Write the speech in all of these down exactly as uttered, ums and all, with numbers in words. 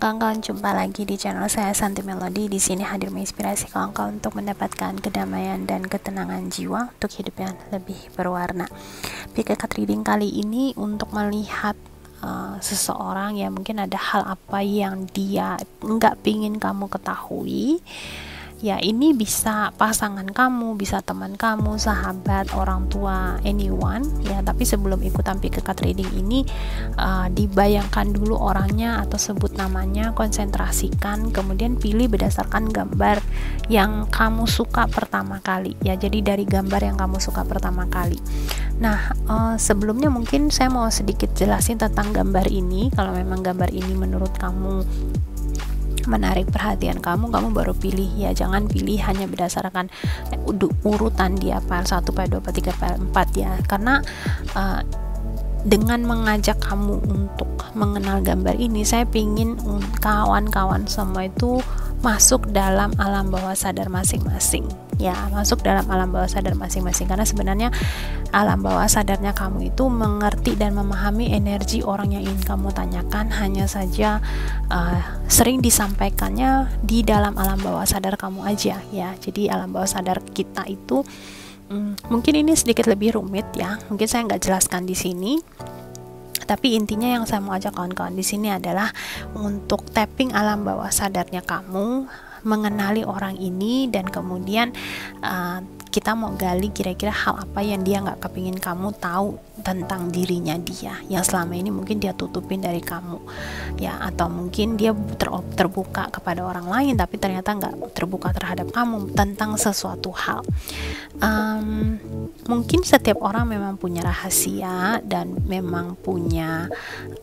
kawan-kawan, jumpa lagi di channel saya Suntea Melody. Di sini hadir menginspirasi kawan-kawan untuk mendapatkan kedamaian dan ketenangan jiwa untuk hidup yang lebih berwarna. Pick a card reading kali ini untuk melihat uh, seseorang ya, mungkin ada hal apa yang dia nggak pingin kamu ketahui. Ya, ini bisa pasangan kamu, bisa teman kamu, sahabat, orang tua, anyone ya. Tapi sebelum ikutan pick a card reading ini, uh, dibayangkan dulu orangnya atau sebut namanya, konsentrasikan, kemudian pilih berdasarkan gambar yang kamu suka pertama kali ya. Jadi dari gambar yang kamu suka pertama kali. Nah, uh, sebelumnya mungkin saya mau sedikit jelasin tentang gambar ini. Kalau memang gambar ini menurut kamu menarik perhatian kamu, kamu baru pilih ya. Jangan pilih hanya berdasarkan urutan dia P R satu, P R dua, P R tiga, P R empat ya, karena uh, dengan mengajak kamu untuk mengenal gambar ini, saya pingin kawan-kawan semua itu masuk dalam alam bawah sadar masing-masing ya, masuk dalam alam bawah sadar masing-masing, karena sebenarnya alam bawah sadarnya kamu itu mengerti dan memahami energi orang yang ingin kamu tanyakan, hanya saja uh, sering disampaikannya di dalam alam bawah sadar kamu aja ya. Jadi alam bawah sadar kita itu um, mungkin ini sedikit lebih rumit ya, mungkin saya nggak jelaskan di sini. Tapi intinya yang saya mau ajak kawan-kawan di sini adalah untuk tapping alam bawah sadarnya kamu, mengenali orang ini, dan kemudian uh, kita mau gali kira-kira hal apa yang dia nggak kepingin kamu tahu tentang dirinya dia, yang selama ini mungkin dia tutupin dari kamu ya, atau mungkin dia ter terbuka kepada orang lain tapi ternyata nggak terbuka terhadap kamu tentang sesuatu hal. Um, mungkin setiap orang memang punya rahasia dan memang punya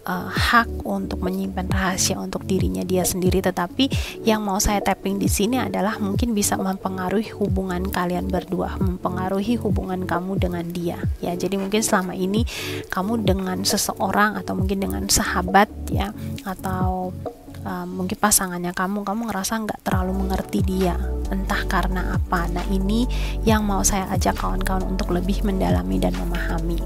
uh, hak untuk menyimpan rahasia untuk dirinya dia sendiri, tetapi yang mau saya tapping di sini adalah mungkin bisa mempengaruhi hubungan kalian berdua, mempengaruhi hubungan kamu dengan dia ya. Jadi mungkin selama ini Ini kamu dengan seseorang atau mungkin dengan sahabat ya, atau uh, mungkin pasangannya kamu, kamu ngerasa nggak terlalu mengerti dia, entah karena apa. Nah, ini yang mau saya ajak kawan-kawan untuk lebih mendalami dan memahami.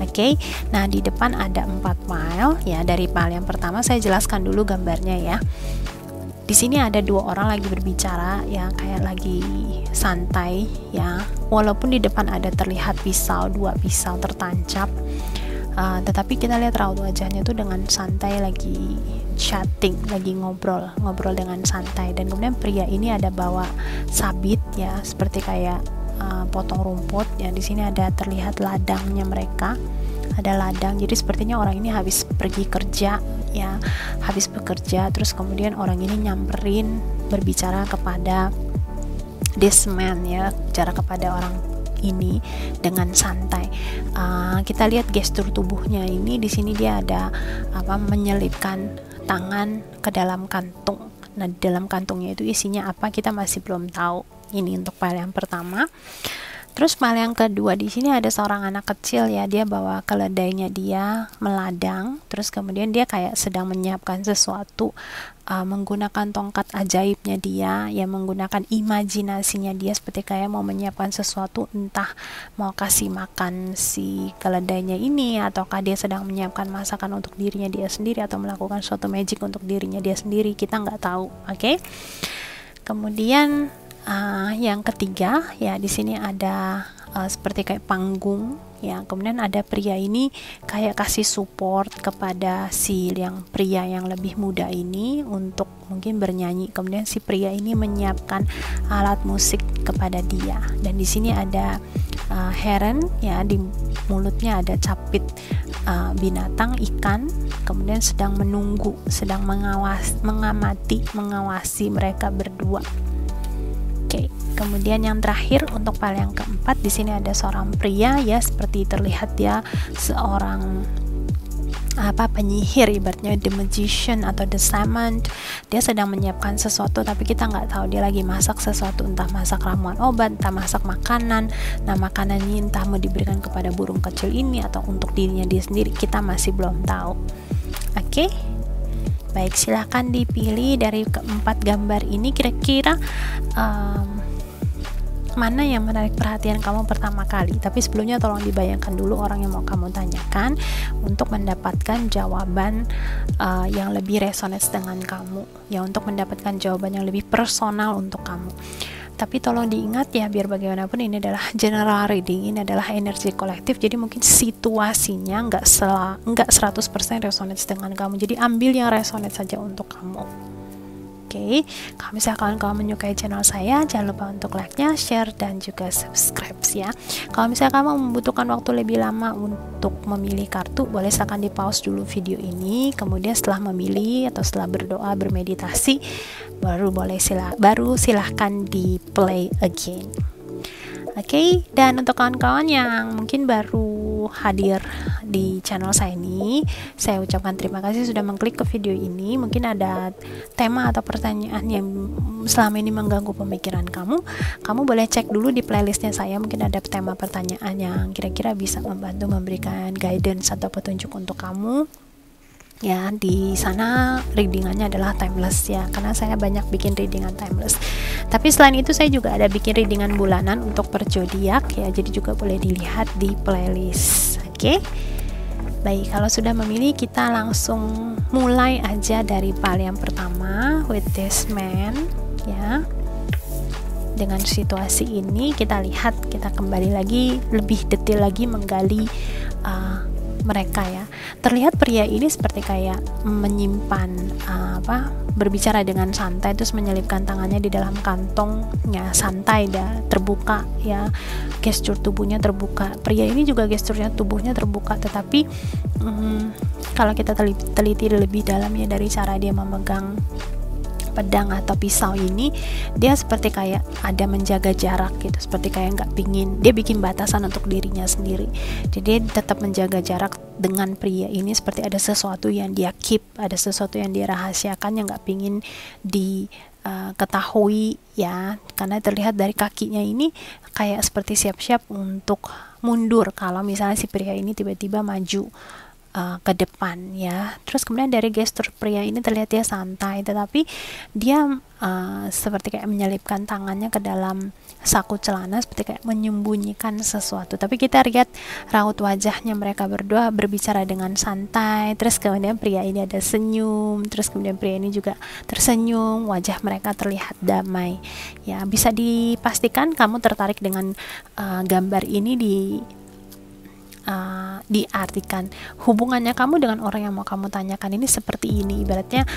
Oke, okay? Nah di depan ada empat pile ya. Dari pile yang pertama saya jelaskan dulu gambarnya ya. Di sini ada dua orang lagi berbicara ya, kayak lagi santai ya. Walaupun di depan ada terlihat pisau, dua pisau tertancap, uh, tetapi kita lihat raut wajahnya itu dengan santai, lagi chatting, lagi ngobrol, ngobrol dengan santai. Dan kemudian pria ini ada bawa sabit ya, seperti kayak uh, potong rumput ya. Di sini ada terlihat ladangnya mereka, ada ladang. Jadi sepertinya orang ini habis pergi kerja ya, habis bekerja, terus kemudian orang ini nyamperin, berbicara kepada this man ya, bicara kepada orang ini dengan santai. Uh, kita lihat gestur tubuhnya ini, di sini dia ada apa, menyelipkan tangan ke dalam kantung. Nah, di dalam kantungnya itu isinya apa kita masih belum tahu. Ini untuk pile yang pertama. Terus pile yang kedua, di sini ada seorang anak kecil ya, dia bawa keledainya dia meladang, terus kemudian dia kayak sedang menyiapkan sesuatu uh, menggunakan tongkat ajaibnya dia ya, menggunakan imajinasinya dia, seperti kayak mau menyiapkan sesuatu, entah mau kasih makan si keledainya ini, ataukah dia sedang menyiapkan masakan untuk dirinya dia sendiri, atau melakukan suatu magic untuk dirinya dia sendiri, kita nggak tahu. Oke, okay? Kemudian Uh, yang ketiga ya, di sini ada uh, seperti kayak panggung ya, kemudian ada pria ini kayak kasih support kepada si yang pria yang lebih muda ini untuk mungkin bernyanyi, kemudian si pria ini menyiapkan alat musik kepada dia. Dan di sini ada uh, heron ya, di mulutnya ada capit uh, binatang ikan, kemudian sedang menunggu, sedang mengawasi, mengamati, mengawasi mereka berdua. Oke, kemudian yang terakhir untuk pile yang keempat, di sini ada seorang pria ya, seperti terlihat dia seorang apa, penyihir, ibaratnya the magician atau the shaman. Dia sedang menyiapkan sesuatu tapi kita nggak tahu dia lagi masak sesuatu, entah masak ramuan obat, entah masak makanan. Nah, makanan ini entah mau diberikan kepada burung kecil ini atau untuk dirinya dia sendiri, kita masih belum tahu. Oke. Baik, silahkan dipilih dari keempat gambar ini kira-kira um, mana yang menarik perhatian kamu pertama kali. Tapi sebelumnya tolong dibayangkan dulu orang yang mau kamu tanyakan untuk mendapatkan jawaban uh, yang lebih resonans dengan kamu, ya, untuk mendapatkan jawaban yang lebih personal untuk kamu. Tapi tolong diingat ya, biar bagaimanapun ini adalah general reading, ini adalah energi kolektif, jadi mungkin situasinya nggak sel nggak seratus persen resonans dengan kamu. Jadi ambil yang resonans saja untuk kamu. Oke, okay. Kalau misalnya kawan-kawan menyukai channel saya, jangan lupa untuk like-nya, share, dan juga subscribe ya. Kalau misalnya kamu membutuhkan waktu lebih lama untuk memilih kartu, boleh silakan di pause dulu video ini, kemudian setelah memilih atau setelah berdoa, bermeditasi, baru boleh sila baru silahkan di play again. Oke, okay. Dan untuk kawan-kawan yang mungkin baru hadir di channel saya ini, saya ucapkan terima kasih sudah mengklik ke video ini. Mungkin ada tema atau pertanyaan yang selama ini mengganggu pemikiran kamu, kamu boleh cek dulu di playlistnya saya. Mungkin ada tema pertanyaan yang kira-kira bisa membantu memberikan guidance atau petunjuk untuk kamu. Ya, di sana readingannya adalah timeless ya, karena saya banyak bikin readingan timeless. Tapi selain itu saya juga ada bikin readingan bulanan untuk per zodiak ya, jadi juga boleh dilihat di playlist. Oke, okay? Baik, kalau sudah memilih kita langsung mulai aja dari pal yang pertama, with this man ya. Dengan situasi ini kita lihat, kita kembali lagi lebih detail lagi menggali uh, mereka ya. Terlihat pria ini seperti kayak menyimpan uh, apa berbicara dengan santai, terus menyelipkan tangannya di dalam kantongnya santai dah, terbuka ya, gestur tubuhnya terbuka. Pria ini juga gesturnya tubuhnya terbuka, tetapi mm, kalau kita teliti lebih dalamnya dari cara dia memegang pedang atau pisau ini, dia seperti kayak ada menjaga jarak gitu, seperti kayak nggak pingin, dia bikin batasan untuk dirinya sendiri. Jadi dia tetap menjaga jarak dengan pria ini, seperti ada sesuatu yang dia keep, ada sesuatu yang dia rahasiakan yang nggak pingin di uh, ketahui ya, karena terlihat dari kakinya ini kayak seperti siap-siap untuk mundur kalau misalnya si pria ini tiba-tiba maju ke depan ya. Terus kemudian dari gestur pria ini terlihat dia santai, tetapi dia uh, seperti kayak menyelipkan tangannya ke dalam saku celana, seperti kayak menyembunyikan sesuatu. Tapi kita lihat raut wajahnya, mereka berdua berbicara dengan santai, terus kemudian pria ini ada senyum, terus kemudian pria ini juga tersenyum, wajah mereka terlihat damai ya. Bisa dipastikan kamu tertarik dengan uh, gambar ini di Uh, diartikan hubungannya kamu dengan orang yang mau kamu tanyakan ini seperti ini. Ibaratnya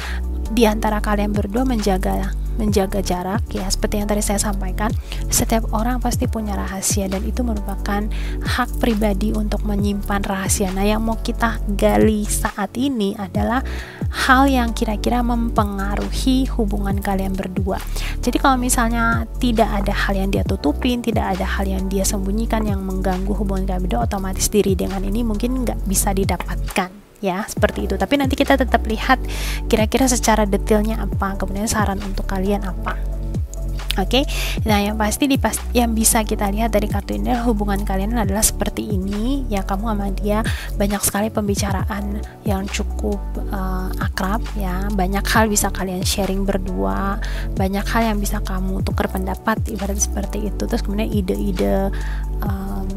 diantara kalian berdua menjaga menjaga jarak ya, seperti yang tadi saya sampaikan, setiap orang pasti punya rahasia, dan itu merupakan hak pribadi untuk menyimpan rahasia. Nah, yang mau kita gali saat ini adalah hal yang kira-kira mempengaruhi hubungan kalian berdua. Jadi kalau misalnya tidak ada hal yang dia tutupin, tidak ada hal yang dia sembunyikan yang mengganggu hubungan kalian berdua, otomatis diri dengan ini mungkin nggak bisa didapatkan ya, seperti itu. Tapi nanti kita tetap lihat kira-kira secara detailnya apa, kemudian saran untuk kalian apa. Oke, okay? Nah yang pasti dipas yang bisa kita lihat dari kartu ini adalah hubungan kalian adalah seperti ini ya. Kamu sama dia banyak sekali pembicaraan yang cukup uh, akrab ya, banyak hal bisa kalian sharing berdua, banyak hal yang bisa kamu tukar pendapat, ibarat seperti itu. Terus kemudian ide-ide um,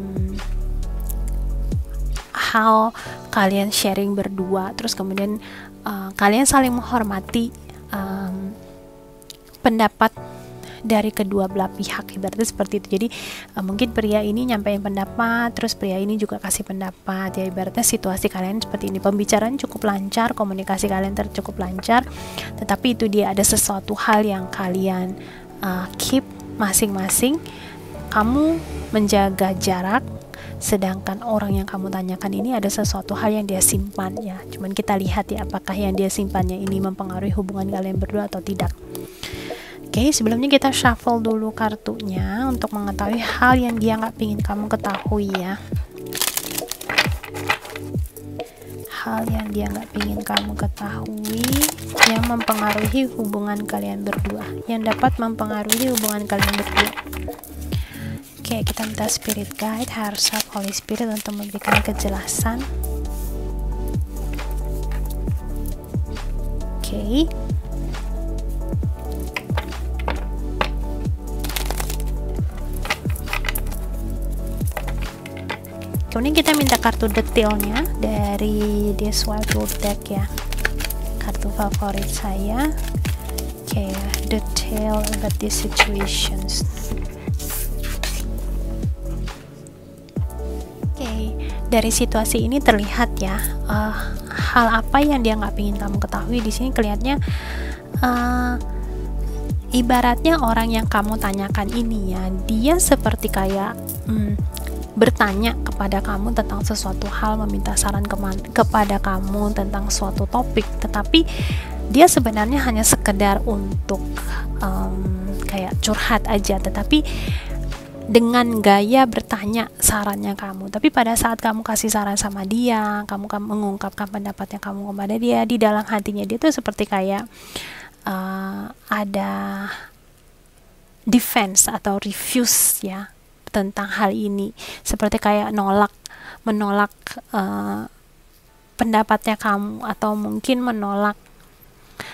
hal kalian sharing berdua, terus kemudian uh, kalian saling menghormati um, pendapat dari kedua belah pihak, ibaratnya seperti itu. Jadi uh, mungkin pria ini nyampein pendapat, terus pria ini juga kasih pendapat ya, ibaratnya situasi kalian seperti ini. Pembicaraan cukup lancar, komunikasi kalian cukup lancar, tetapi itu dia ada sesuatu hal yang kalian uh, keep masing-masing. Kamu menjaga jarak, sedangkan orang yang kamu tanyakan ini ada sesuatu hal yang dia simpan ya. Cuman kita lihat ya, apakah yang dia simpannya ini mempengaruhi hubungan kalian berdua atau tidak. Oke, sebelumnya kita shuffle dulu kartunya untuk mengetahui hal yang dia nggak pingin kamu ketahui ya. Hal yang dia nggak pingin kamu ketahui yang mempengaruhi hubungan kalian berdua, yang dapat mempengaruhi hubungan kalian berdua. Oke, kita minta spirit guide, harusnya Holy Spirit untuk memberikan kejelasan. Oke. kartunya, kita minta kartu detailnya dari this white wolf deck ya, kartu favorit saya. Oke okay, detail about these situations. Oke okay, dari situasi ini terlihat ya uh, hal apa yang dia nggak pingin kamu ketahui. Di sini kelihatannya uh, ibaratnya orang yang kamu tanyakan ini ya, dia seperti kayak hmm, bertanya kepada kamu tentang sesuatu hal, meminta saran kepada kamu tentang suatu topik, tetapi dia sebenarnya hanya sekedar untuk um, kayak curhat aja, tetapi dengan gaya bertanya sarannya kamu. Tapi pada saat kamu kasih saran sama dia, kamu mengungkapkan pendapatnya kamu kepada dia, di dalam hatinya dia tuh seperti kayak Uh, ada defense atau refuse ya tentang hal ini, seperti kayak nolak, menolak uh, pendapatnya kamu, atau mungkin menolak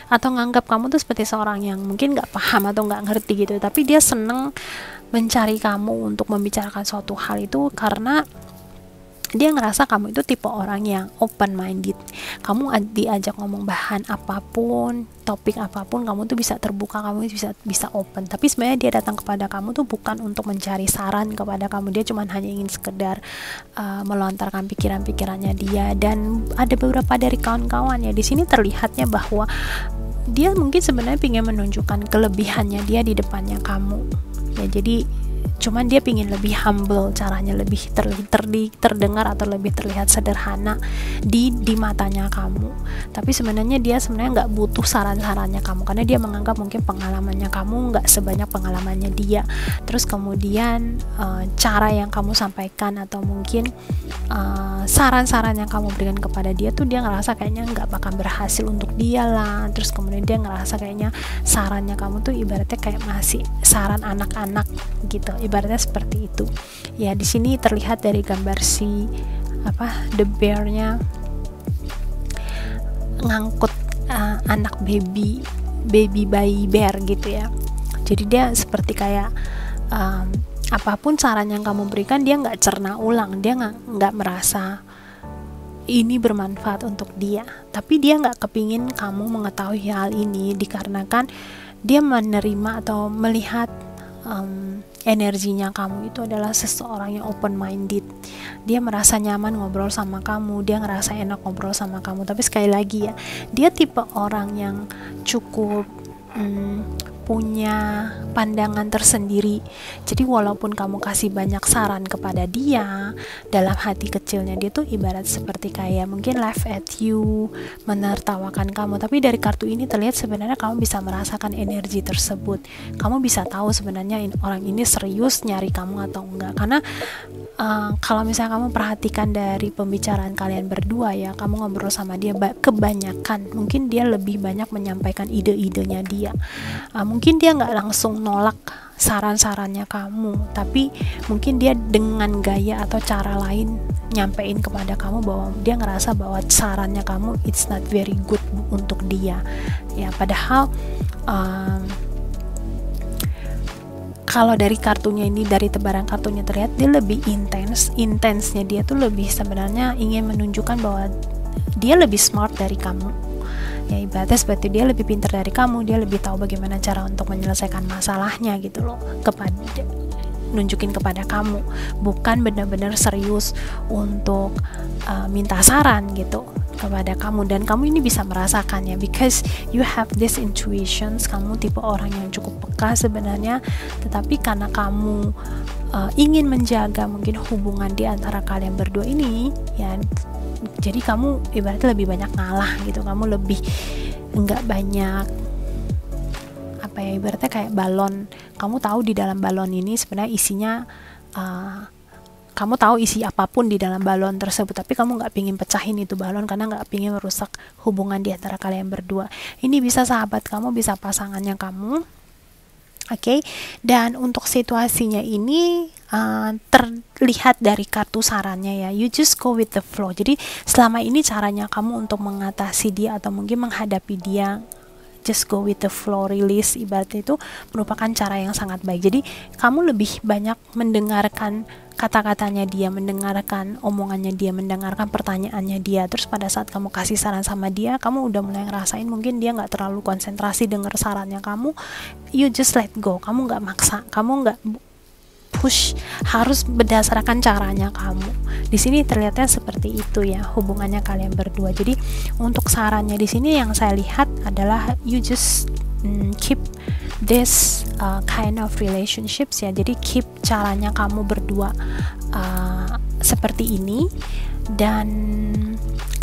atau nganggap kamu tuh seperti seorang yang mungkin nggak paham atau nggak ngerti gitu. Tapi dia seneng mencari kamu untuk membicarakan suatu hal itu karena dia ngerasa kamu itu tipe orang yang open minded. Kamu diajak ngomong bahan apapun, topik apapun, kamu tuh bisa terbuka, kamu bisa bisa open. Tapi sebenarnya dia datang kepada kamu tuh bukan untuk mencari saran kepada kamu. Dia cuman hanya ingin sekedar uh, melontarkan pikiran-pikirannya dia. Dan ada beberapa dari kawan-kawan ya di sini terlihatnya bahwa dia mungkin sebenarnya ingin menunjukkan kelebihannya dia di depannya kamu. Ya jadi cuman dia pingin lebih humble, caranya lebih ter, ter, terdengar atau lebih terlihat sederhana di di matanya kamu. Tapi sebenarnya dia sebenarnya nggak butuh saran-sarannya kamu karena dia menganggap mungkin pengalamannya kamu nggak sebanyak pengalamannya dia. Terus kemudian e, cara yang kamu sampaikan atau mungkin saran-saran yang kamu berikan kepada dia tuh dia ngerasa kayaknya nggak bakal berhasil untuk dia lah. Terus kemudian dia ngerasa kayaknya sarannya kamu tuh ibaratnya kayak masih saran anak-anak gitu, ibaratnya seperti itu ya. Di sini terlihat dari gambar si apa the bear-nya ngangkut uh, anak baby baby bayi bear gitu ya. Jadi dia seperti kayak um, apapun saran yang kamu berikan dia nggak cerna ulang, dia nggak merasa ini bermanfaat untuk dia. Tapi dia nggak kepingin kamu mengetahui hal ini dikarenakan dia menerima atau melihat um, energinya kamu itu adalah seseorang yang open minded. Dia merasa nyaman ngobrol sama kamu, dia ngerasa enak ngobrol sama kamu. Tapi sekali lagi ya, dia tipe orang yang cukup hmm, punya pandangan tersendiri. Jadi walaupun kamu kasih banyak saran kepada dia, dalam hati kecilnya dia tuh ibarat seperti kayak mungkin laugh at you, menertawakan kamu. Tapi dari kartu ini terlihat sebenarnya kamu bisa merasakan energi tersebut. Kamu bisa tahu sebenarnya orang ini serius nyari kamu atau enggak. Karena uh, kalau misalnya kamu perhatikan dari pembicaraan kalian berdua ya, kamu ngobrol sama dia kebanyakan mungkin dia lebih banyak menyampaikan ide-idenya dia. Uh, mungkin dia nggak langsung nolak saran-sarannya kamu, tapi mungkin dia dengan gaya atau cara lain nyampein kepada kamu bahwa dia ngerasa bahwa sarannya kamu it's not very good untuk dia ya. Padahal um, kalau dari kartunya ini, dari tebaran kartunya terlihat dia lebih intens. Intensnya dia tuh lebih sebenarnya ingin menunjukkan bahwa dia lebih smart dari kamu. Ya ibaratnya seperti dia lebih pintar dari kamu, dia lebih tahu bagaimana cara untuk menyelesaikan masalahnya gitu loh, kepada nunjukin kepada kamu, bukan benar-benar serius untuk uh, minta saran gitu kepada kamu. Dan kamu ini bisa merasakannya because you have this intuitions. Kamu tipe orang yang cukup peka sebenarnya, tetapi karena kamu uh, ingin menjaga mungkin hubungan di antara kalian berdua ini ya, jadi kamu ibaratnya lebih banyak ngalah gitu. Kamu lebih enggak banyak apa ya, ibaratnya kayak balon. Kamu tahu di dalam balon ini sebenarnya isinya uh, kamu tahu isi apapun di dalam balon tersebut, tapi kamu nggak pingin pecahin itu balon karena nggak pingin merusak hubungan di antara kalian berdua. Ini bisa sahabat kamu, bisa pasangannya kamu. Oke, okay. Dan untuk situasinya ini uh, terlihat dari kartu sarannya ya, you just go with the flow. Jadi selama ini caranya kamu untuk mengatasi dia atau mungkin menghadapi dia just go with the flow, release, ibaratnya itu merupakan cara yang sangat baik. Jadi kamu lebih banyak mendengarkan kata-katanya dia, mendengarkan omongannya dia, mendengarkan pertanyaannya dia. Terus pada saat kamu kasih saran sama dia, kamu udah mulai ngerasain mungkin dia nggak terlalu konsentrasi dengar sarannya kamu. You just let go, kamu nggak maksa, kamu nggak push, harus berdasarkan caranya kamu. Di sini terlihatnya seperti itu ya hubungannya kalian berdua. Jadi untuk sarannya di sini yang saya lihat adalah you just mm, keep this uh, kind of relationships ya. Jadi keep caranya kamu berdua uh, seperti ini, dan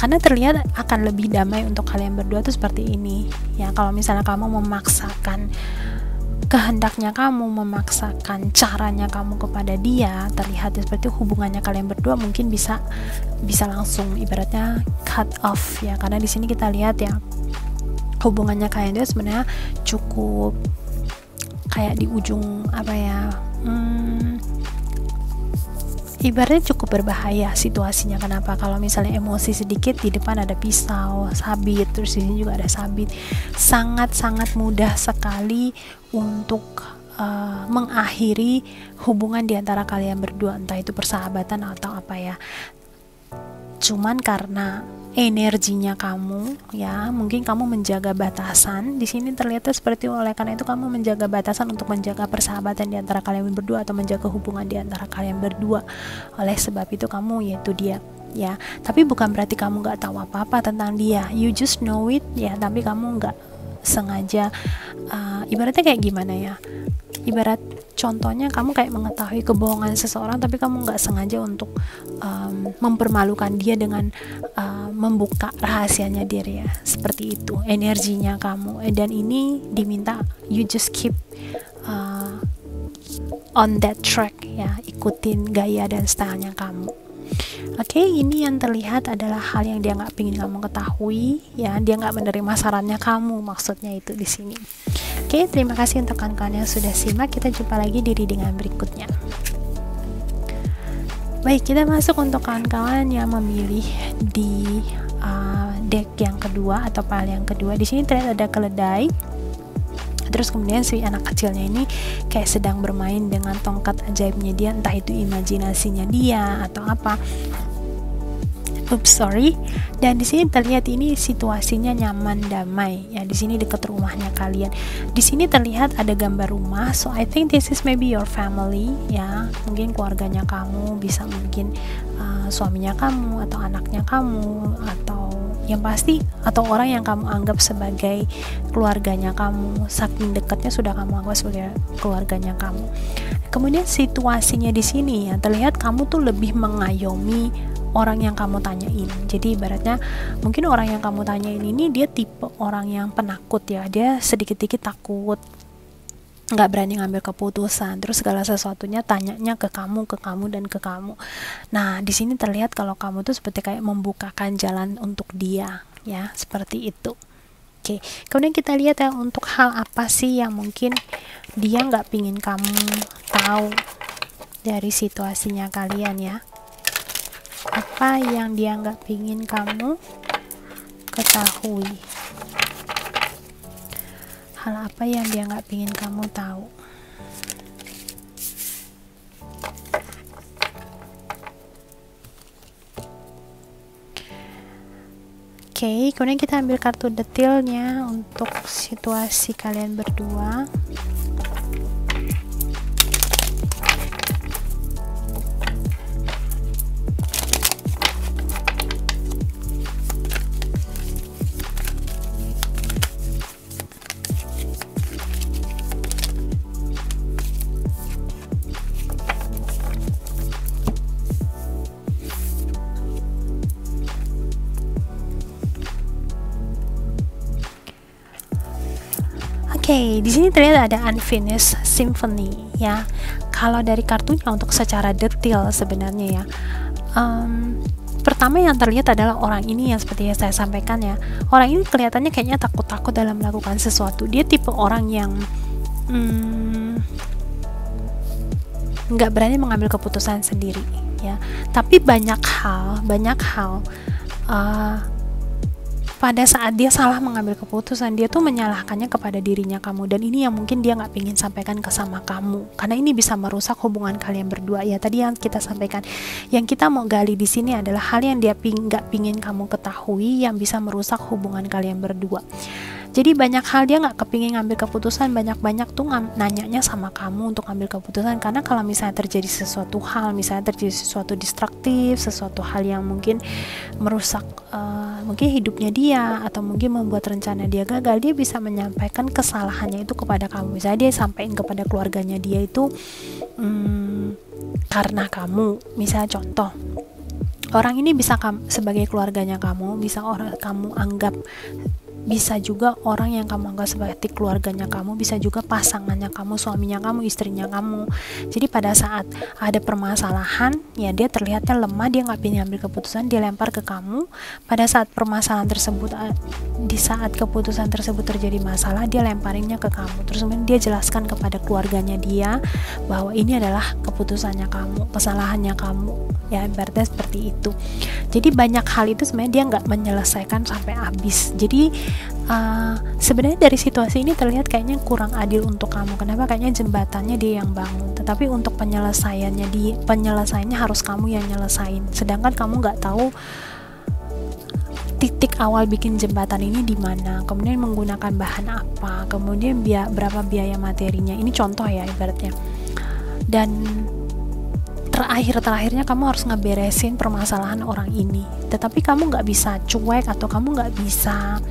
karena terlihat akan lebih damai untuk kalian berdua tuh seperti ini ya. Kalau misalnya kamu memaksakan kehendaknya kamu, memaksakan caranya kamu kepada dia, terlihat seperti hubungannya kalian berdua mungkin bisa bisa langsung ibaratnya cut off ya. Karena di sini kita lihat ya hubungannya kalian itu sebenarnya cukup kayak di ujung apa ya, hmm, ibaratnya cukup berbahaya situasinya. Kenapa? Kalau misalnya emosi sedikit, di depan ada pisau, sabit, terus di sini juga ada sabit. Sangat-sangat mudah sekali untuk uh, mengakhiri hubungan di antara kalian berdua, entah itu persahabatan atau apa ya. Cuman karena energinya kamu ya, mungkin kamu menjaga batasan. Di sini terlihat seperti oleh karena itu kamu menjaga batasan untuk menjaga persahabatan di antara kalian berdua atau menjaga hubungan di antara kalian berdua. Oleh sebab itu kamu yaitu dia ya. Tapi bukan berarti kamu nggak tahu apa-apa tentang dia. You just know it ya, tapi kamu nggak sengaja uh, ibaratnya kayak gimana ya, ibarat contohnya kamu kayak mengetahui kebohongan seseorang tapi kamu nggak sengaja untuk um, mempermalukan dia dengan uh, membuka rahasianya diri ya, seperti itu energinya kamu. Eh, dan ini diminta you just keep uh, on that track ya, ikutin gaya dan stylenya kamu. Oke, okay, ini yang terlihat adalah hal yang dia nggak pingin kamu ketahui ya, dia nggak menerima sarannya kamu, maksudnya itu di sini. Oke, okay, terima kasih untuk kawan-kawan yang sudah simak, kita jumpa lagi di readingan berikutnya. Baik, kita masuk untuk kawan-kawan yang memilih di uh, deck yang kedua atau pile yang kedua. Di sini terlihat ada keledai. Terus kemudian si anak kecilnya ini kayak sedang bermain dengan tongkat ajaibnya dia, entah itu imajinasinya dia atau apa. Oops, sorry. Dan di sini terlihat ini situasinya nyaman, damai ya. Di sini dekat rumahnya kalian. Di sini terlihat ada gambar rumah. So I think this is maybe your family ya. Mungkin keluarganya kamu, bisa mungkin uh, suaminya kamu atau anaknya kamu atau yang pasti atau orang yang kamu anggap sebagai keluarganya kamu, saking dekatnya sudah kamu anggap sebagai keluarganya kamu. Kemudian situasinya di sini ya, terlihat kamu tuh lebih mengayomi orang yang kamu tanyain. Jadi ibaratnya mungkin orang yang kamu tanyain ini dia tipe orang yang penakut ya, dia sedikit-sedikit takut, nggak berani ngambil keputusan, terus segala sesuatunya tanyanya ke kamu, ke kamu, dan ke kamu. Nah, di sini terlihat kalau kamu tuh seperti kayak membukakan jalan untuk dia ya, seperti itu. Oke, kemudian kita lihat ya untuk hal apa sih yang mungkin dia nggak pingin kamu tahu dari situasinya kalian ya, apa yang dia nggak pingin kamu ketahui, hal apa yang dia nggak pingin kamu tahu. Oke, kemudian kita ambil kartu detailnya untuk situasi kalian berdua. Oke, okay, di sini terlihat ada unfinished symphony ya. Kalau dari kartunya untuk secara detail sebenarnya ya, um, pertama yang terlihat adalah orang ini yang seperti yang saya sampaikan ya, orang ini kelihatannya kayaknya takut-takut dalam melakukan sesuatu. Dia tipe orang yang nggak hmm, berani mengambil keputusan sendiri ya. Tapi banyak hal, banyak hal. Uh, pada saat dia salah mengambil keputusan, dia tuh menyalahkannya kepada dirinya kamu. Dan ini yang mungkin dia nggak pingin sampaikan ke sama kamu, karena ini bisa merusak hubungan kalian berdua. Ya tadi yang kita sampaikan, yang kita mau gali di sini adalah hal yang dia ping nggak pingin kamu ketahui, yang bisa merusak hubungan kalian berdua. Jadi banyak hal dia nggak kepingin ngambil keputusan, banyak-banyak tuh nanyanya sama kamu untuk ngambil keputusan, karena kalau misalnya terjadi sesuatu hal, misalnya terjadi sesuatu destruktif, sesuatu hal yang mungkin merusak uh, mungkin hidupnya dia, atau mungkin membuat rencana dia gagal, dia bisa menyampaikan kesalahannya itu kepada kamu. Misalnya dia sampaikan kepada keluarganya dia itu hmm, karena kamu, misalnya contoh. Orang ini bisa kamu, sebagai keluarganya kamu, bisa orang kamu anggap, bisa juga orang yang kamu anggap seperti keluarganya kamu, bisa juga pasangannya kamu, suaminya kamu, istrinya kamu. Jadi pada saat ada permasalahan, ya dia terlihatnya lemah, dia nggak ingin ambil keputusan, dia lempar ke kamu. Pada saat permasalahan tersebut, di saat keputusan tersebut terjadi masalah, dia lemparinnya ke kamu. Terus kemudian dia jelaskan kepada keluarganya dia bahwa ini adalah keputusannya kamu, kesalahannya kamu. Ya ibaratnya seperti itu. Jadi banyak hal itu sebenarnya dia nggak menyelesaikan sampai habis. Jadi Uh, sebenarnya dari situasi ini terlihat kayaknya kurang adil untuk kamu. Kenapa? Kayaknya jembatannya dia yang bangun, tetapi untuk penyelesaiannya di penyelesaiannya harus kamu yang nyelesain. Sedangkan kamu nggak tahu titik awal bikin jembatan ini di mana, kemudian menggunakan bahan apa, kemudian biaya, berapa biaya materinya. Ini contoh ya ibaratnya. Dan terakhir-terakhirnya kamu harus ngeberesin permasalahan orang ini, tetapi kamu nggak bisa cuek atau kamu nggak bisa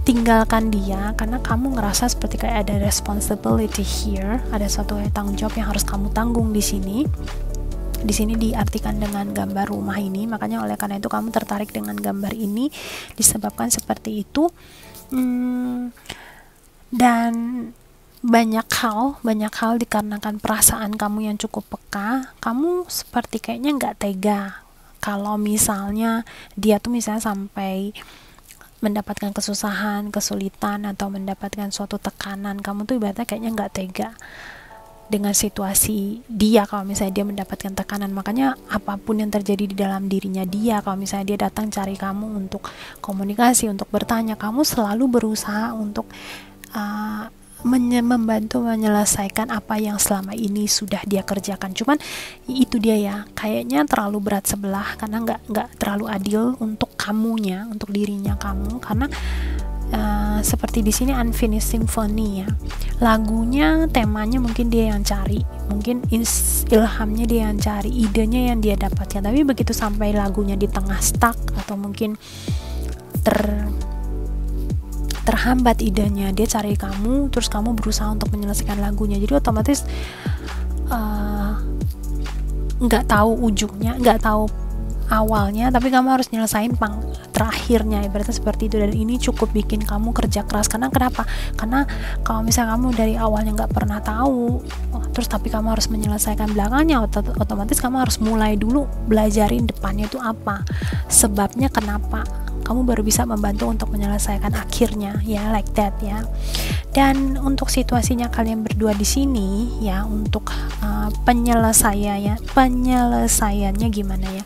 tinggalkan dia, karena kamu ngerasa seperti kayak ada responsibility here, ada suatu tanggung jawab yang harus kamu tanggung di sini. Di sini diartikan dengan gambar rumah ini, makanya oleh karena itu kamu tertarik dengan gambar ini, disebabkan seperti itu. Hmm, dan banyak hal, banyak hal dikarenakan perasaan kamu yang cukup peka, kamu seperti kayaknya nggak tega kalau misalnya dia tuh misalnya sampai mendapatkan kesusahan, kesulitan, atau mendapatkan suatu tekanan. Kamu tuh ibaratnya kayaknya nggak tega dengan situasi dia kalau misalnya dia mendapatkan tekanan. Makanya apapun yang terjadi di dalam dirinya dia, kalau misalnya dia datang cari kamu untuk komunikasi, untuk bertanya, kamu selalu berusaha untuk uh, menye- membantu menyelesaikan apa yang selama ini sudah dia kerjakan. Cuman itu dia ya, kayaknya terlalu berat sebelah, karena nggak nggak terlalu adil untuk kamunya, untuk dirinya kamu, karena Uh, seperti di sini unfinished symphony ya, lagunya, temanya mungkin dia yang cari, mungkin ilhamnya dia yang cari, idenya yang dia dapatkan, tapi begitu sampai lagunya di tengah stuck atau mungkin ter terhambat idenya, dia cari kamu, terus kamu berusaha untuk menyelesaikan lagunya, jadi otomatis nggak uh, tahu ujungnya, nggak tahu awalnya, tapi kamu harus nyelesain pang terakhirnya, ibaratnya seperti itu. Dan ini cukup bikin kamu kerja keras, karena kenapa? Karena kalau misalnya kamu dari awalnya nggak pernah tahu, terus tapi kamu harus menyelesaikan belakangnya, ot otomatis kamu harus mulai dulu belajarin depannya itu apa, sebabnya kenapa, kamu baru bisa membantu untuk menyelesaikan akhirnya, ya like that ya. Dan untuk situasinya kalian berdua di sini ya, untuk uh, penyelesaiannya, penyelesaiannya gimana ya?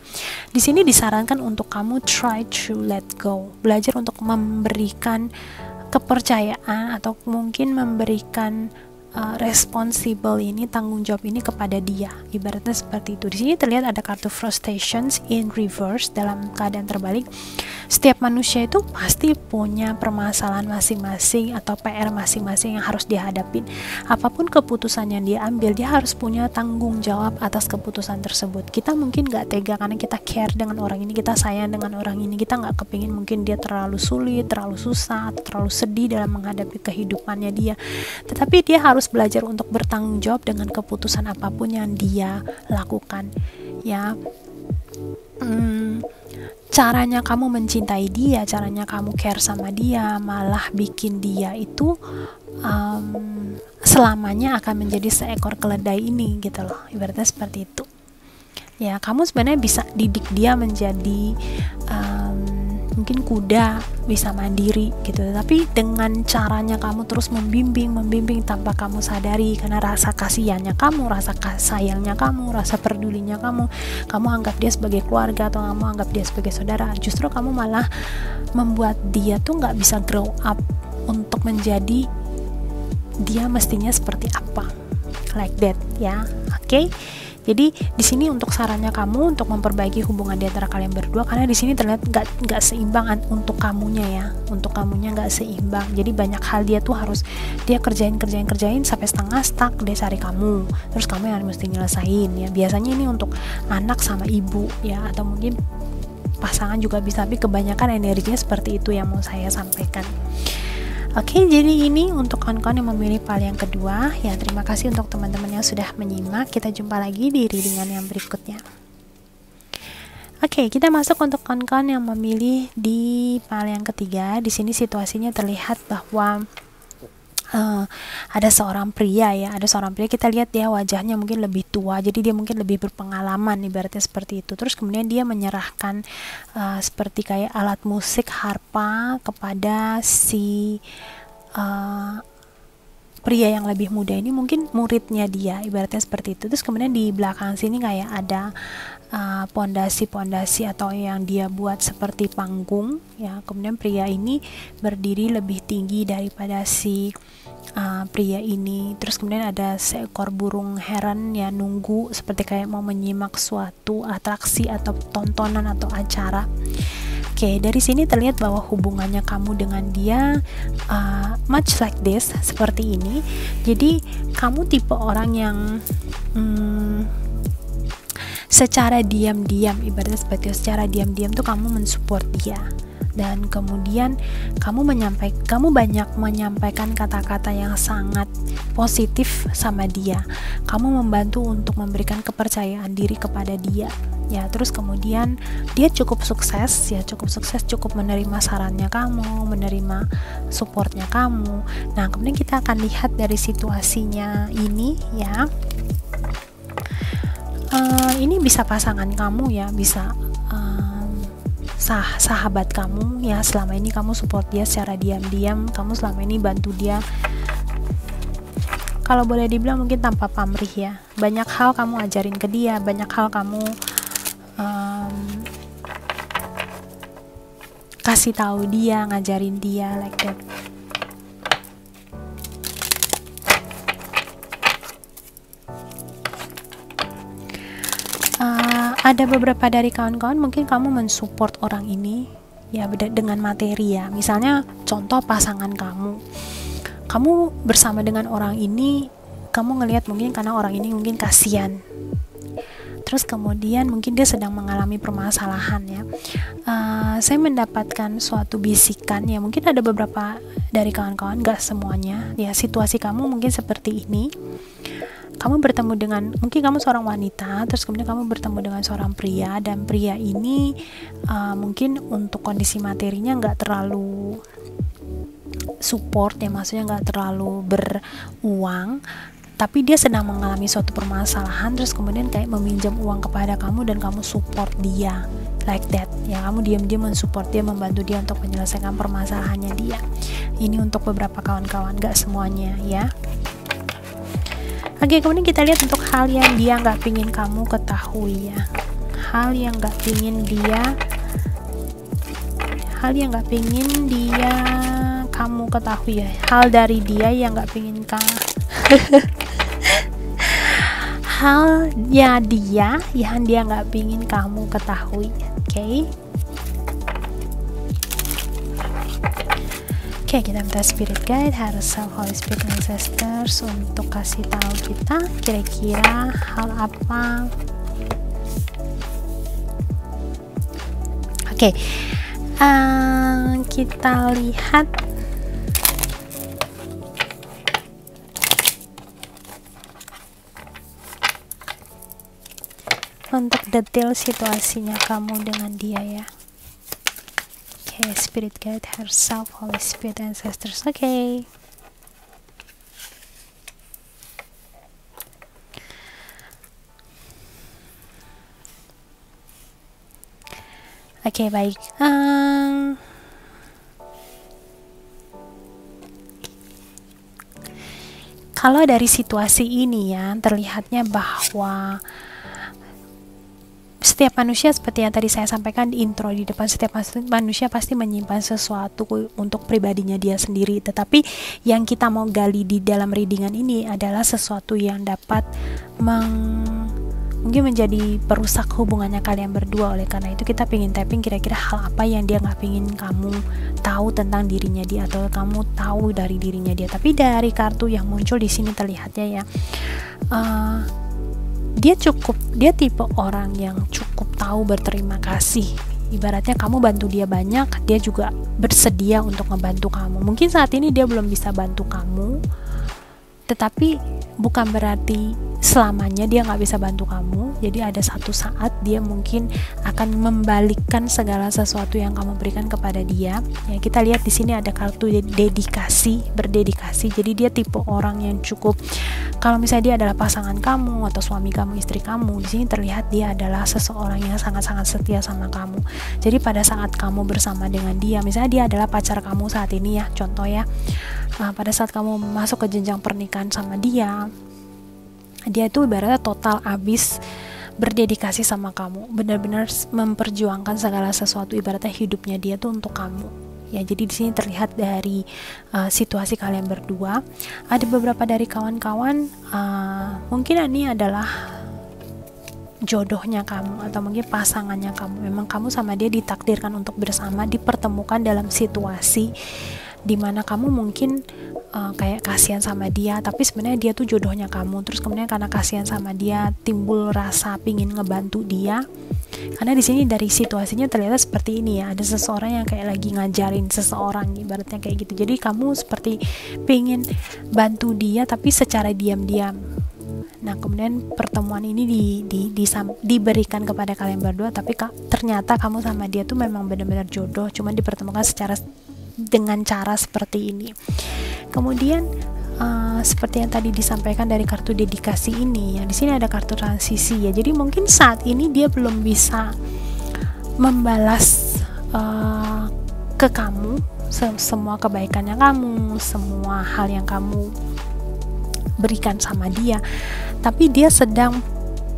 Di sini disarankan untuk kamu try to let go, belajar untuk memberikan kepercayaan atau mungkin memberikan Uh, responsible ini, tanggung jawab ini kepada dia, ibaratnya seperti itu. Di sini terlihat ada kartu frustrations in reverse, dalam keadaan terbalik. Setiap manusia itu pasti punya permasalahan masing-masing atau P R masing-masing yang harus dihadapin. Apapun keputusan yang dia ambil, dia harus punya tanggung jawab atas keputusan tersebut. Kita mungkin gak tega karena kita care dengan orang ini, kita sayang dengan orang ini, kita gak kepingin mungkin dia terlalu sulit, terlalu susah, terlalu sedih dalam menghadapi kehidupannya dia, tetapi dia harus belajar untuk bertanggung jawab dengan keputusan apapun yang dia lakukan ya. Hmm, caranya kamu mencintai dia, caranya kamu care sama dia, malah bikin dia itu um, selamanya akan menjadi seekor keledai ini gitu loh, ibaratnya seperti itu ya. Kamu sebenarnya bisa didik dia menjadi um, mungkin kuda bisa mandiri gitu, tapi dengan caranya kamu terus membimbing membimbing tanpa kamu sadari, karena rasa kasihannya kamu, rasa sayangnya kamu, rasa pedulinya kamu, kamu anggap dia sebagai keluarga atau kamu anggap dia sebagai saudara, justru kamu malah membuat dia tuh nggak bisa grow up untuk menjadi dia mestinya seperti apa, like that ya. Oke okay? Jadi di sini untuk sarannya kamu untuk memperbaiki hubungan di antara kalian berdua, karena di sini terlihat nggak nggak seimbang untuk kamunya ya, untuk kamunya nggak seimbang. Jadi banyak hal dia tuh harus dia kerjain kerjain kerjain sampai setengah stuck dia cari kamu, terus kamu yang mesti nyelesain ya. Biasanya ini untuk anak sama ibu ya, atau mungkin pasangan juga bisa, tapi kebanyakan energinya seperti itu yang mau saya sampaikan. Oke, jadi ini untuk kawan-kawan yang memilih pal yang kedua ya. Terima kasih untuk teman-teman yang sudah menyimak, kita jumpa lagi di readingan yang berikutnya. Oke, kita masuk untuk kawan-kawan yang memilih di pal yang ketiga. Di sini situasinya terlihat bahwa Uh, ada seorang pria ya, ada seorang pria, kita lihat dia wajahnya mungkin lebih tua, jadi dia mungkin lebih berpengalaman ibaratnya seperti itu. Terus kemudian dia menyerahkan uh, seperti kayak alat musik harpa kepada si uh, pria yang lebih muda ini, mungkin muridnya dia ibaratnya seperti itu. Terus kemudian di belakang sini kayak ada pondasi-pondasi uh, atau yang dia buat seperti panggung ya. Kemudian pria ini berdiri lebih tinggi daripada si uh, pria ini. Terus kemudian ada seekor burung heron yang nunggu seperti kayak mau menyimak suatu atraksi atau tontonan atau acara. Oke, okay, dari sini terlihat bahwa hubungannya kamu dengan dia uh, much like this, seperti ini. Jadi kamu tipe orang yang hmm, secara diam-diam ibaratnya seperti secara diam-diam tuh kamu mensupport dia, dan kemudian kamu menyampaikan kamu banyak menyampaikan kata-kata yang sangat positif sama dia, kamu membantu untuk memberikan kepercayaan diri kepada dia ya. Terus kemudian dia cukup sukses ya, cukup sukses, cukup menerima sarannya kamu, menerima supportnya kamu. Nah, kemudian kita akan lihat dari situasinya ini ya. Uh, ini bisa pasangan kamu ya, bisa um, sah sahabat kamu ya. Selama ini kamu support dia secara diam-diam, kamu selama ini bantu dia, kalau boleh dibilang mungkin tanpa pamrih ya. Banyak hal kamu ajarin ke dia, banyak hal kamu um, kasih tahu dia, ngajarin dia, like that. Ada beberapa dari kawan-kawan mungkin kamu mensupport orang ini ya, beda dengan materi ya. Misalnya contoh pasangan kamu, kamu bersama dengan orang ini, kamu ngelihat mungkin karena orang ini mungkin kasihan, terus kemudian mungkin dia sedang mengalami permasalahan ya. Uh, saya mendapatkan suatu bisikan ya, mungkin ada beberapa dari kawan-kawan, gak semuanya ya. Situasi kamu mungkin seperti ini, kamu bertemu dengan, mungkin kamu seorang wanita, terus kemudian kamu bertemu dengan seorang pria, dan pria ini uh, mungkin untuk kondisi materinya nggak terlalu support ya, maksudnya nggak terlalu beruang, tapi dia sedang mengalami suatu permasalahan, terus kemudian kayak meminjam uang kepada kamu dan kamu support dia, like that ya. Kamu diam-diam mensupport dia, membantu dia untuk menyelesaikan permasalahannya dia. Ini untuk beberapa kawan-kawan, nggak semuanya ya. Oke, kemudian kita lihat untuk hal yang dia nggak pingin kamu ketahui ya, hal yang nggak pingin dia, hal yang nggak pingin dia kamu ketahui ya, hal dari dia yang nggak pingin kamu, halnya dia yang dia nggak pingin kamu ketahui. Oke, okay? Oke, okay, kita minta spirit guide, Herself, Holy Spirit, ancestors untuk kasih tahu kita kira-kira hal apa. Oke, okay. uh, kita lihat. Untuk detail situasinya kamu dengan dia ya. Okay, Spirit Guide, Herself, Holy Spirit, ancestors. Oke, okay. Oke, okay, baik. Um, Kalau dari situasi ini ya, terlihatnya bahwa setiap manusia seperti yang tadi saya sampaikan di intro di depan, setiap manusia pasti menyimpan sesuatu untuk pribadinya dia sendiri, tetapi yang kita mau gali di dalam readingan ini adalah sesuatu yang dapat meng, mungkin menjadi perusak hubungannya kalian berdua. Oleh karena itu kita pengen tapping kira-kira hal apa yang dia nggak pengen kamu tahu tentang dirinya dia atau kamu tahu dari dirinya dia. Tapi dari kartu yang muncul di sini terlihatnya ya, uh, dia cukup, dia tipe orang yang cukup tahu berterima kasih. Ibaratnya kamu bantu dia banyak, dia juga bersedia untuk membantu kamu. Mungkin saat ini dia belum bisa bantu kamu, tetapi bukan berarti selamanya dia nggak bisa bantu kamu. Jadi ada satu saat dia mungkin akan membalikkan segala sesuatu yang kamu berikan kepada dia. Ya, kita lihat di sini ada kartu dedikasi, berdedikasi. Jadi dia tipe orang yang cukup, kalau misalnya dia adalah pasangan kamu atau suami kamu, istri kamu, di sini terlihat dia adalah seseorang yang sangat-sangat setia sama kamu. Jadi pada saat kamu bersama dengan dia, misalnya dia adalah pacar kamu saat ini ya, contoh ya, nah, pada saat kamu masuk ke jenjang pernikahan sama dia, dia itu ibaratnya total abis berdedikasi sama kamu, benar-benar memperjuangkan segala sesuatu, ibaratnya hidupnya dia tuh untuk kamu. Ya, jadi di sini terlihat dari uh, situasi kalian berdua. Ada beberapa dari kawan-kawan, uh, mungkin ini adalah jodohnya kamu atau mungkin pasangannya kamu. Memang kamu sama dia ditakdirkan untuk bersama, dipertemukan dalam situasi dimana kamu mungkin uh, kayak kasihan sama dia, tapi sebenarnya dia tuh jodohnya kamu. Terus kemudian karena kasihan sama dia, timbul rasa pingin ngebantu dia. Karena di sini dari situasinya terlihat seperti ini ya, ada seseorang yang kayak lagi ngajarin seseorang, ibaratnya kayak gitu. Jadi kamu seperti pengen bantu dia tapi secara diam-diam. Nah kemudian pertemuan ini di, di, di, diberikan kepada kalian berdua, tapi ka, ternyata kamu sama dia tuh memang benar-benar jodoh, cuman dipertemukan secara dengan cara seperti ini. Kemudian Uh, seperti yang tadi disampaikan dari kartu dedikasi ini ya, di sini ada kartu transisi ya. Jadi mungkin saat ini dia belum bisa membalas uh, ke kamu sem semua kebaikannya kamu, semua hal yang kamu berikan sama dia, tapi dia sedang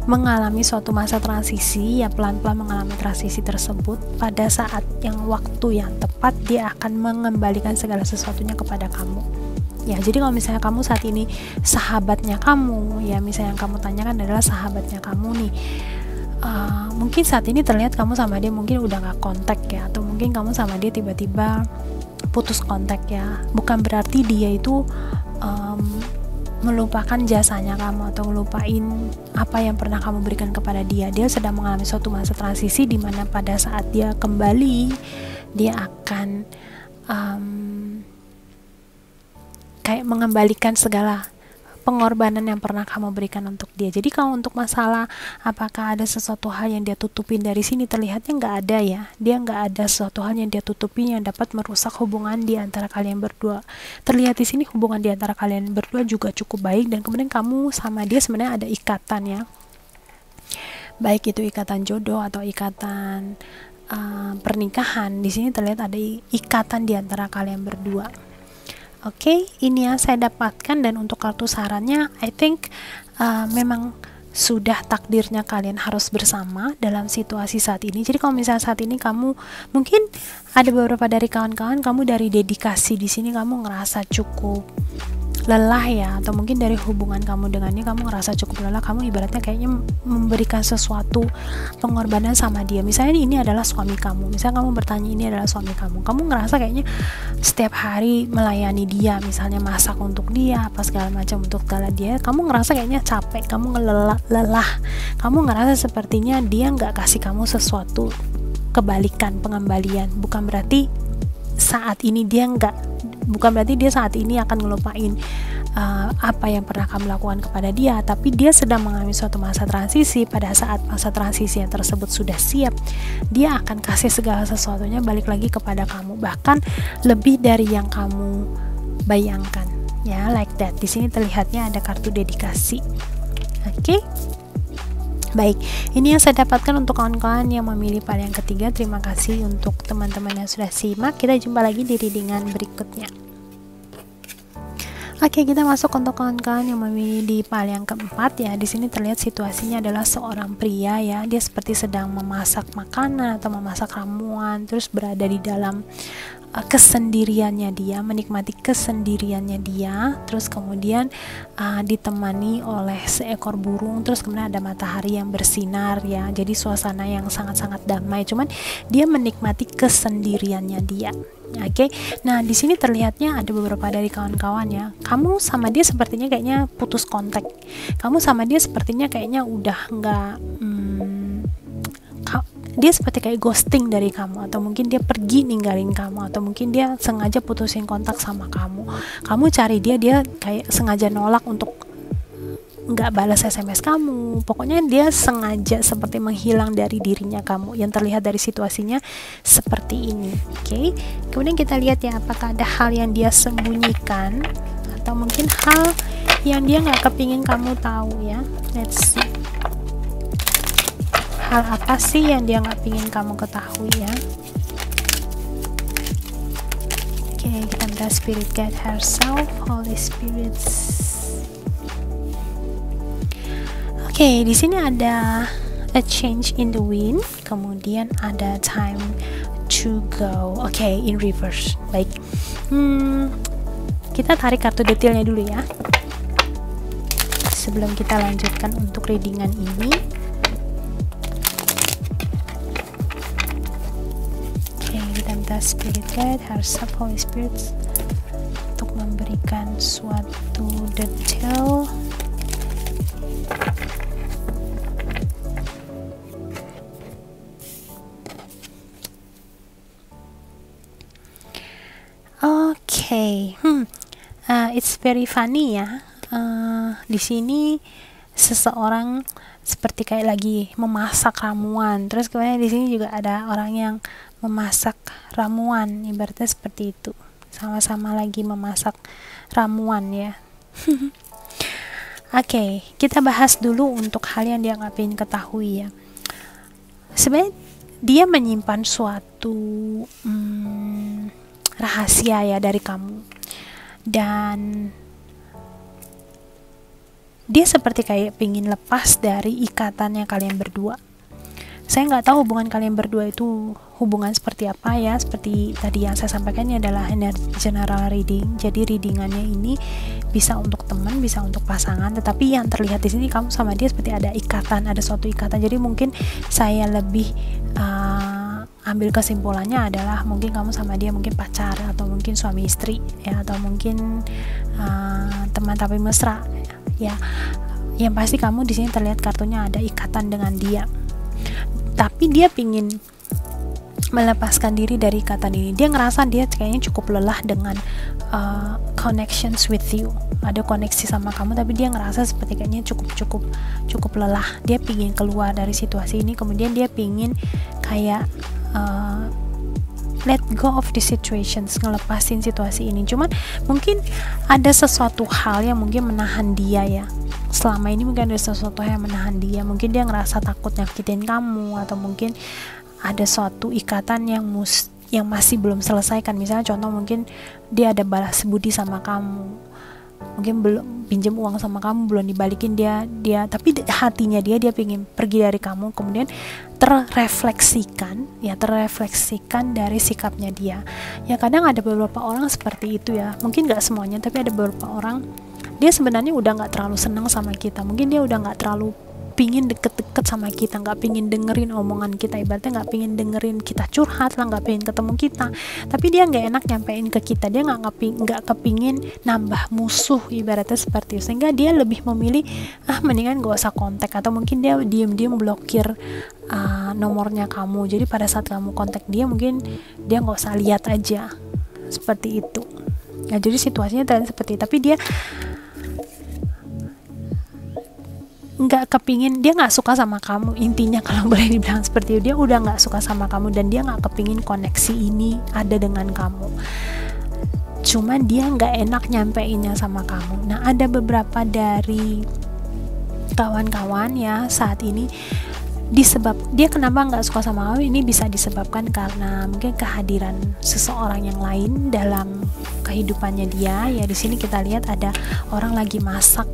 mengalami suatu masa transisi ya, pelan-pelan mengalami transisi tersebut. Pada saat yang waktu yang tepat dia akan mengembalikan segala sesuatunya kepada kamu. Ya, jadi kalau misalnya kamu saat ini sahabatnya kamu, ya misalnya yang kamu tanyakan adalah sahabatnya kamu nih, uh, mungkin saat ini terlihat kamu sama dia mungkin udah gak kontak ya, atau mungkin kamu sama dia tiba-tiba putus kontak ya. Bukan berarti dia itu um, melupakan jasanya kamu atau ngelupain apa yang pernah kamu berikan kepada dia. Dia sedang mengalami suatu masa transisi dimana pada saat dia kembali, dia akan um, kayak mengembalikan segala pengorbanan yang pernah kamu berikan untuk dia. Jadi kalau untuk masalah apakah ada sesuatu hal yang dia tutupin, dari sini terlihatnya nggak ada ya. Dia nggak ada sesuatu hal yang dia tutupin yang dapat merusak hubungan di antara kalian berdua. Terlihat di sini hubungan di antara kalian berdua juga cukup baik, dan kemudian kamu sama dia sebenarnya ada ikatan ya. Baik itu ikatan jodoh atau ikatan uh, pernikahan, di sini terlihat ada ikatan di antara kalian berdua. Oke, okay, ini yang saya dapatkan. Dan untuk kartu sarannya, I think uh, memang sudah takdirnya kalian harus bersama dalam situasi saat ini. Jadi kalau misalnya saat ini kamu mungkin ada beberapa dari kawan-kawan kamu dari dedikasi di sini kamu ngerasa cukup lelah ya, atau mungkin dari hubungan kamu dengannya kamu ngerasa cukup lelah. Kamu ibaratnya kayaknya memberikan sesuatu pengorbanan sama dia. Misalnya ini adalah suami kamu, misalnya kamu bertanya ini adalah suami kamu, kamu ngerasa kayaknya setiap hari melayani dia, misalnya masak untuk dia apa segala macam untuk segala dia, kamu ngerasa kayaknya capek, kamu lelah, lelah. Kamu ngerasa sepertinya dia nggak kasih kamu sesuatu kebalikan, pengembalian. Bukan berarti saat ini dia nggak bukan berarti dia saat ini akan ngelupain uh, apa yang pernah kamu lakukan kepada dia, tapi dia sedang mengalami suatu masa transisi. Pada saat masa transisi yang tersebut sudah siap, dia akan kasih segala sesuatunya balik lagi kepada kamu, bahkan lebih dari yang kamu bayangkan ya, like that. Di sini terlihatnya ada kartu dedikasi. Oke, okay? Baik, ini yang saya dapatkan untuk kawan-kawan yang memilih pal yang ketiga. Terima kasih untuk teman-teman yang sudah simak. Kita jumpa lagi di readingan berikutnya. Oke, kita masuk untuk kawan-kawan yang memilih di pile yang keempat ya. Di sini terlihat situasinya adalah seorang pria ya. Dia seperti sedang memasak makanan atau memasak ramuan, terus berada di dalam uh, kesendiriannya dia, menikmati kesendiriannya dia. Terus kemudian uh, ditemani oleh seekor burung, terus kemudian ada matahari yang bersinar ya. Jadi suasana yang sangat-sangat damai. Cuman dia menikmati kesendiriannya dia. Oke, okay. Nah di sini terlihatnya ada beberapa dari kawan-kawan ya. Kamu sama dia sepertinya kayaknya putus kontak. Kamu sama dia sepertinya kayaknya udah nggak. Hmm, dia seperti kayak ghosting dari kamu, atau mungkin dia pergi ninggalin kamu, atau mungkin dia sengaja putusin kontak sama kamu. Kamu cari dia, dia kayak sengaja nolak untuk nggak balas S M S kamu. Pokoknya dia sengaja seperti menghilang dari dirinya kamu, yang terlihat dari situasinya seperti ini. Oke, okay. Kemudian kita lihat ya, apakah ada hal yang dia sembunyikan atau mungkin hal yang dia nggak kepingin kamu tahu ya. Let's see, hal apa sih yang dia nggak pingin kamu ketahui ya. Oke, okay, kita minta spirit guide herself, Holy Spirit. Oke, okay, di sini ada a change in the wind, kemudian ada time to go. Oke, okay, in reverse. Baik, hmm, kita tarik kartu detailnya dulu ya, sebelum kita lanjutkan untuk readingan ini. Oke, okay, kita minta spirit guide, herself, Holy Spirit, untuk memberikan suatu detail. Hey, hmm, uh, it's very funny ya. Uh, di sini seseorang seperti kayak lagi memasak ramuan. Terus kemudian di sini juga ada orang yang memasak ramuan, ibaratnya seperti itu. Sama-sama lagi memasak ramuan ya. Oke, okay, kita bahas dulu untuk hal yang dia nggak pengen ketahui ya. Sebenarnya dia menyimpan suatu hmm, rahasia ya dari kamu, dan dia seperti kayak pingin lepas dari ikatannya kalian berdua. Saya nggak tahu hubungan kalian berdua itu hubungan seperti apa ya. Seperti tadi yang saya sampaikan ini adalah general reading, jadi readingannya ini bisa untuk teman, bisa untuk pasangan, tetapi yang terlihat di sini kamu sama dia seperti ada ikatan, ada suatu ikatan. Jadi mungkin saya lebih uh, ambil kesimpulannya adalah mungkin kamu sama dia mungkin pacar, atau mungkin suami istri ya, atau mungkin uh, teman tapi mesra ya. Yang pasti kamu di sini terlihat kartunya ada ikatan dengan dia, tapi dia pingin melepaskan diri dari ikatan ini. Dia ngerasa dia kayaknya cukup lelah dengan uh, connections with you, ada koneksi sama kamu, tapi dia ngerasa seperti kayaknya cukup cukup cukup lelah. Dia pingin keluar dari situasi ini, kemudian dia pingin kayak Uh, let go of the situations, ngelepasin situasi ini. Cuman mungkin ada sesuatu hal yang mungkin menahan dia ya. Selama ini mungkin ada sesuatu hal yang menahan dia. Mungkin dia ngerasa takut nyakitin kamu, atau mungkin ada suatu ikatan yang mus yang masih belum selesaikan. Misalnya contoh, mungkin dia ada balas budi sama kamu, mungkin belum pinjam uang sama kamu, belum dibalikin dia dia tapi hatinya dia dia pingin pergi dari kamu, kemudian terrefleksikan ya, terrefleksikan dari sikapnya dia ya. Kadang ada beberapa orang seperti itu ya, mungkin nggak semuanya, tapi ada beberapa orang dia sebenarnya udah nggak terlalu seneng sama kita, mungkin dia udah nggak terlalu pingin deket-deket sama kita, nggak pingin dengerin omongan kita, ibaratnya nggak pingin dengerin kita curhat lah, nggak pingin ketemu kita, tapi dia nggak enak nyampein ke kita, dia nggak nggak kepingin nambah musuh, ibaratnya seperti itu. Sehingga dia lebih memilih ah mendingan gak usah kontak, atau mungkin dia diem-diem blokir uh, nomornya kamu. Jadi pada saat kamu kontak dia, mungkin dia nggak usah lihat aja, seperti itu. Nah jadi situasinya terlihat seperti itu, tapi dia nggak kepingin, dia nggak suka sama kamu. Intinya kalau boleh dibilang seperti itu, dia udah nggak suka sama kamu, dan dia nggak kepingin koneksi ini ada dengan kamu. Cuman dia nggak enak nyampeinnya sama kamu. Nah ada beberapa dari kawan-kawan ya saat ini disebab dia kenapa nggak suka sama kamu, ini bisa disebabkan karena mungkin kehadiran seseorang yang lain dalam kehidupannya dia. Ya di sini kita lihat ada orang lagi masak,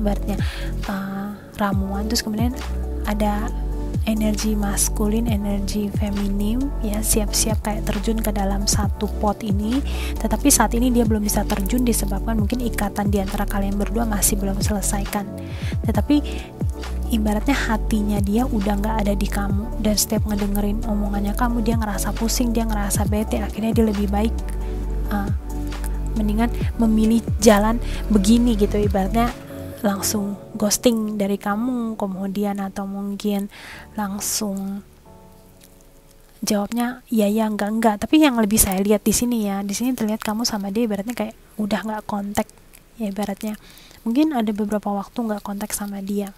berarti uh, ramuan, terus kemudian ada energi maskulin, energi feminim, ya siap-siap kayak terjun ke dalam satu pot ini, tetapi saat ini dia belum bisa terjun disebabkan mungkin ikatan diantara kalian berdua masih belum selesaikan, tetapi ibaratnya hatinya dia udah gak ada di kamu, dan setiap ngedengerin omongannya kamu dia ngerasa pusing, dia ngerasa bete, akhirnya dia lebih baik uh, mendingan memilih jalan begini gitu, ibaratnya langsung ghosting dari kamu, kemudian atau mungkin langsung jawabnya ya ya enggak enggak. Tapi yang lebih saya lihat di sini ya, di sini terlihat kamu sama dia ibaratnya kayak udah nggak kontak, ya ibaratnya mungkin ada beberapa waktu nggak kontak sama dia.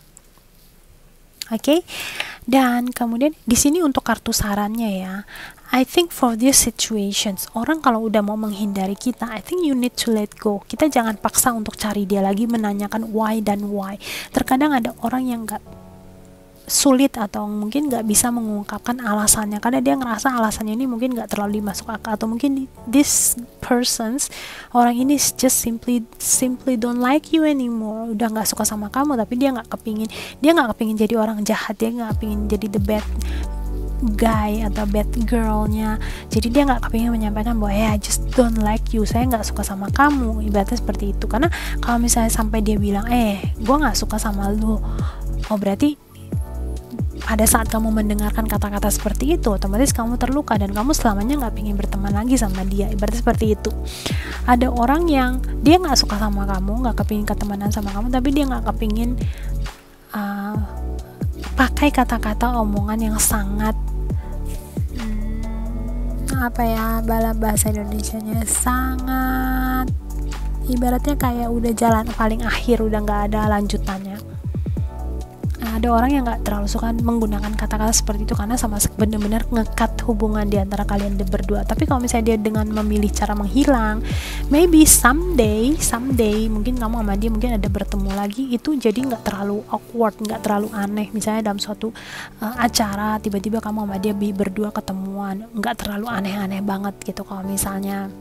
Oke, okay? Dan kemudian di sini untuk kartu sarannya ya, I think for these situations, orang kalau udah mau menghindari kita, I think you need to let go. Kita jangan paksa untuk cari dia lagi, menanyakan why dan why. Terkadang ada orang yang gak sulit atau mungkin gak bisa mengungkapkan alasannya, karena dia ngerasa alasannya ini mungkin gak terlalu dimasuk akal, atau mungkin this persons, orang ini just simply simply don't like you anymore, udah gak suka sama kamu, tapi dia gak kepingin, dia gak kepingin jadi orang jahat, dia gak kepingin jadi the bad guy atau bad girlnya, jadi dia gak kepingin menyampaikan bahwa ya hey, I just don't like you, saya gak suka sama kamu, ibaratnya seperti itu. Karena kalau misalnya sampai dia bilang eh gue gak suka sama lu, oh berarti pada saat kamu mendengarkan kata-kata seperti itu, otomatis kamu terluka dan kamu selamanya nggak pengen berteman lagi sama dia. Ibaratnya seperti itu. Ada orang yang dia nggak suka sama kamu, nggak kepingin ketemanan sama kamu, tapi dia nggak kepingin uh, pakai kata-kata omongan yang sangat hmm, apa ya, dalam bahasa Indonesianya sangat ibaratnya kayak udah jalan paling akhir, udah nggak ada lanjutannya. Ada orang yang gak terlalu suka menggunakan kata-kata seperti itu karena sama benar-benar ngekat hubungan diantara kalian berdua. Tapi kalau misalnya dia dengan memilih cara menghilang, maybe someday someday mungkin kamu sama dia mungkin ada bertemu lagi, itu jadi gak terlalu awkward, gak terlalu aneh. Misalnya dalam suatu uh, acara tiba-tiba kamu sama dia berdua ketemuan, gak terlalu aneh-aneh banget gitu kalau misalnya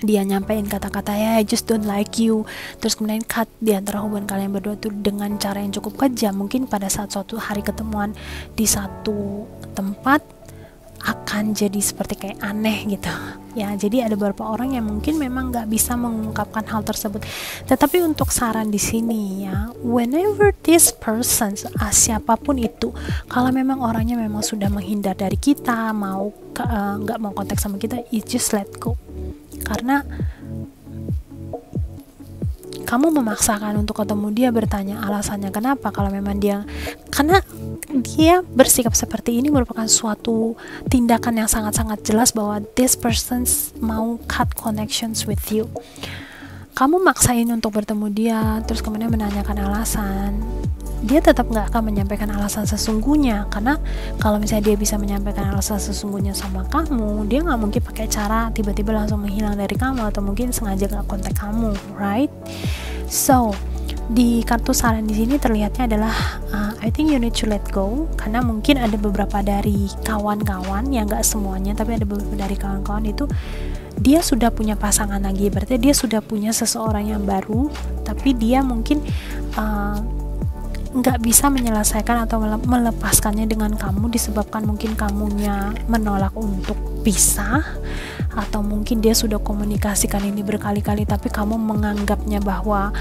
dia nyampein kata-kata ya I just don't like you, terus kemudian cut di antara hubungan kalian berdua tuh dengan cara yang cukup kejam. Mungkin pada saat suatu hari ketemuan di satu tempat akan jadi seperti kayak aneh gitu ya. Jadi ada beberapa orang yang mungkin memang nggak bisa mengungkapkan hal tersebut, tetapi untuk saran di sini ya, whenever this person, ah, siapapun itu, kalau memang orangnya memang sudah menghindar dari kita, mau nggak uh, mau kontak sama kita, you just let go. Karena kamu memaksakan untuk ketemu dia, bertanya alasannya kenapa, kalau memang dia, karena dia bersikap seperti ini merupakan suatu tindakan yang sangat-sangat jelas bahwa this person mau cut connections with you. Kamu maksain untuk bertemu dia, terus kemudian menanyakan alasan, dia tetap nggak akan menyampaikan alasan sesungguhnya. Karena kalau misalnya dia bisa menyampaikan alasan sesungguhnya sama kamu, dia nggak mungkin pakai cara tiba-tiba langsung menghilang dari kamu atau mungkin sengaja nggak kontak kamu, right? So di kartu saran di sini terlihatnya adalah uh, I think you need to let go, karena mungkin ada beberapa dari kawan-kawan, ya nggak semuanya, tapi ada beberapa dari kawan-kawan itu dia sudah punya pasangan lagi, berarti dia sudah punya seseorang yang baru, tapi dia mungkin uh, nggak bisa menyelesaikan atau melepaskannya dengan kamu disebabkan mungkin kamunya menolak untuk pisah, atau mungkin dia sudah komunikasikan ini berkali-kali tapi kamu menganggapnya bahwa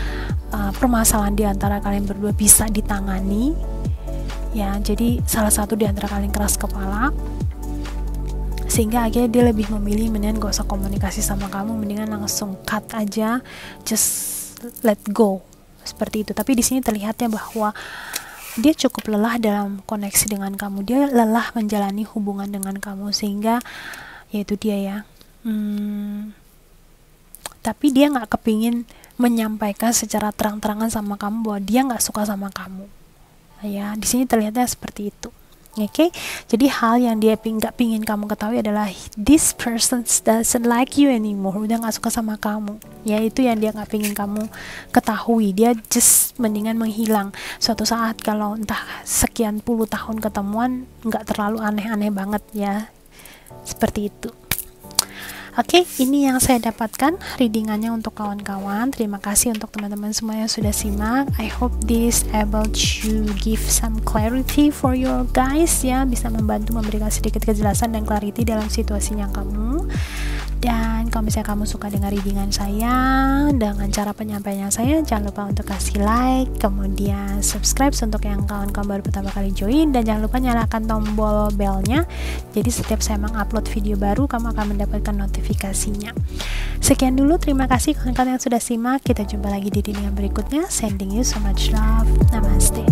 uh, permasalahan diantara kalian berdua bisa ditangani ya, jadi salah satu diantara kalian keras kepala sehingga akhirnya dia lebih memilih mendingan gak usah komunikasi sama kamu, mendingan langsung cut aja, just let go seperti itu. Tapi di sini terlihatnya bahwa dia cukup lelah dalam koneksi dengan kamu, dia lelah menjalani hubungan dengan kamu, sehingga yaitu dia ya hmm, tapi dia nggak kepingin menyampaikan secara terang-terangan sama kamu bahwa dia nggak suka sama kamu ya. Di sini terlihatnya seperti itu. Oke, okay? Jadi hal yang dia ping, gak pingin kamu ketahui adalah this person doesn't like you anymore, udah gak suka sama kamu. Ya itu yang dia gak pingin kamu ketahui, dia just mendingan menghilang. Suatu saat kalau entah sekian puluh tahun ketemuan, gak terlalu aneh-aneh banget ya, seperti itu. Oke, okay, ini yang saya dapatkan readingannya untuk kawan-kawan. Terima kasih untuk teman-teman semua yang sudah simak. I hope this able to give some clarity for your guys ya, bisa membantu memberikan sedikit kejelasan dan clarity dalam situasinya kamu. Dan kalau misalnya kamu suka dengan readingan saya, dengan cara penyampaiannya saya, jangan lupa untuk kasih like, kemudian subscribe untuk yang kawan-kawan baru pertama kali join, dan jangan lupa nyalakan tombol belnya. Jadi setiap saya mengupload video baru, kamu akan mendapatkan notifikasi. Sekian dulu, terima kasih kawan-kawan yang sudah simak. Kita jumpa lagi di reading yang berikutnya. Sending you so much love. Namaste.